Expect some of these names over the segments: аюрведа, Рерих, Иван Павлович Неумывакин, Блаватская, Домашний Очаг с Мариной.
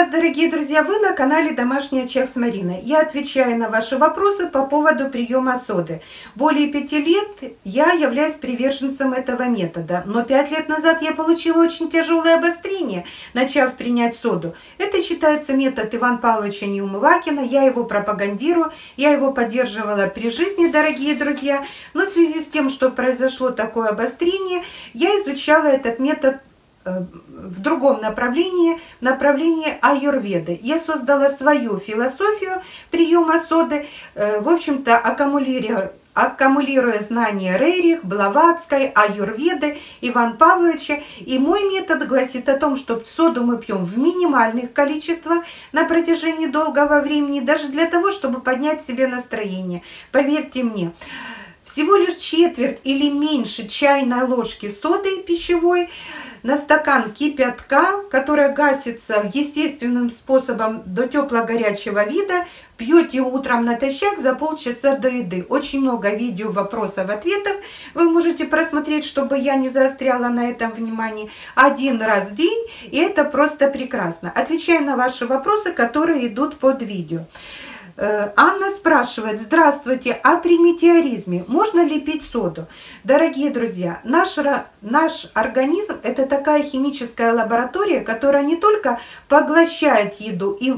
вас, дорогие друзья, вы на канале «Домашний очаг с Мариной». Я отвечаю на ваши вопросы по поводу приема соды. Более 5 лет я являюсь приверженцем этого метода, но 5 лет назад я получила очень тяжелое обострение, начав принимать соду. Это считается метод Ивана Павловича Неумывакина, я его пропагандирую, я его поддерживала при жизни, дорогие друзья. Но в связи с тем, что произошло такое обострение, я изучала этот метод в другом направлении, в направлении аюрведы. Я создала свою философию приема соды, в общем-то, аккумулируя знания Рерих, Блаватской, аюрведы, Ивана Павловича. И мой метод гласит о том, что соду мы пьем в минимальных количествах на протяжении долгого времени, даже для того, чтобы поднять себе настроение. Поверьте мне, всего лишь четверть или меньше чайной ложки соды пищевой на стакан кипятка, которая гасится естественным способом до тепло-горячего вида, пьете утром натощак за полчаса до еды. Очень много видео вопросов-ответов вы можете просмотреть, чтобы я не заостряла на этом внимание, 1 раз в день, и это просто прекрасно. Отвечаю на ваши вопросы, которые идут под видео. Анна спрашивает: здравствуйте, а при метеоризме можно ли пить соду? Дорогие друзья, наш организм — это такая химическая лаборатория, которая не только поглощает еду и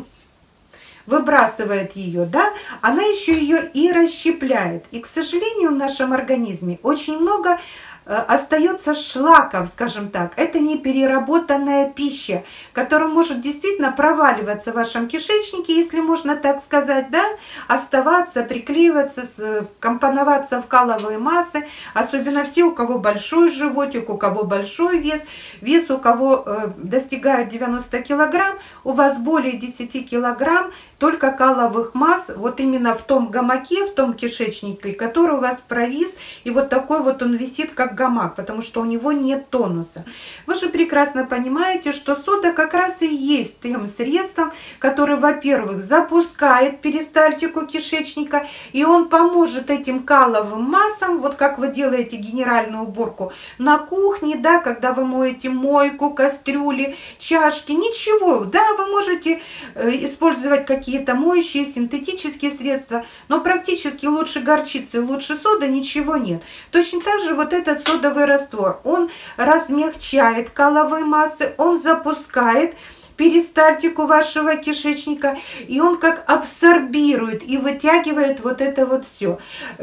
выбрасывает ее, да, она еще ее и расщепляет. И, к сожалению, в нашем организме очень много остается шлаков, скажем так. Это не переработанная пища, которая может действительно проваливаться в вашем кишечнике, если можно так сказать, да, оставаться, приклеиваться, компоноваться в каловые массы, особенно все, у кого большой животик, у кого большой вес у кого достигает 90 килограмм, у вас более 10 килограмм только каловых масс, вот именно в том гамаке, в том кишечнике, который у вас провис, и вот такой вот он висит, как гамак, потому что у него нет тонуса. Вы же прекрасно понимаете, что сода как раз и есть тем средством, которое, во-первых, запускает перистальтику кишечника, и он поможет этим каловым массам, вот как вы делаете генеральную уборку на кухне, да, когда вы моете мойку, кастрюли, чашки, ничего, да, вы можете использовать какие-то моющие, синтетические средства, но практически лучше горчицы, лучше соды ничего нет. Точно так же вот этот содовый раствор, он размягчает каловые массы, он запускает перистальтику вашего кишечника, и он как абсорбирует и вытягивает вот это вот все.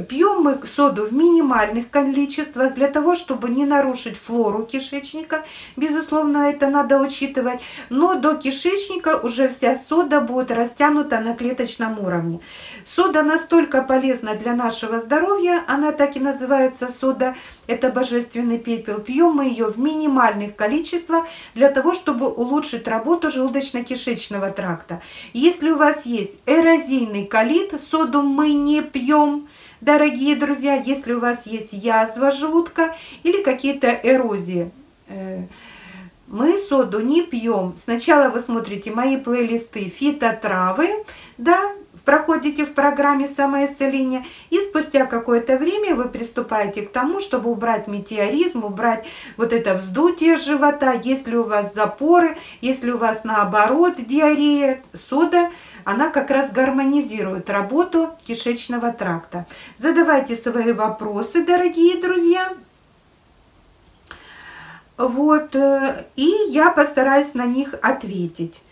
Пьем мы соду в минимальных количествах для того, чтобы не нарушить флору кишечника, безусловно, это надо учитывать, но до кишечника уже вся сода будет растянута на клеточном уровне. Сода настолько полезна для нашего здоровья, она так и называется сода, это божественный пепел. Пьем мы ее в минимальных количествах для того, чтобы улучшить работу желудочно-кишечного тракта. Если у вас есть эрозийный колит, соду мы не пьем, дорогие друзья. Если у вас есть язва желудка или какие-то эрозии, мы соду не пьем. Сначала вы смотрите мои плейлисты фитотравы, да, проходите в программе самоисцеления, и спустя какое-то время вы приступаете к тому, чтобы убрать метеоризм, убрать вот это вздутие живота, если у вас запоры, если у вас наоборот диарея. Сода, она как раз гармонизирует работу кишечного тракта. Задавайте свои вопросы, дорогие друзья. Вот, и я постараюсь на них ответить.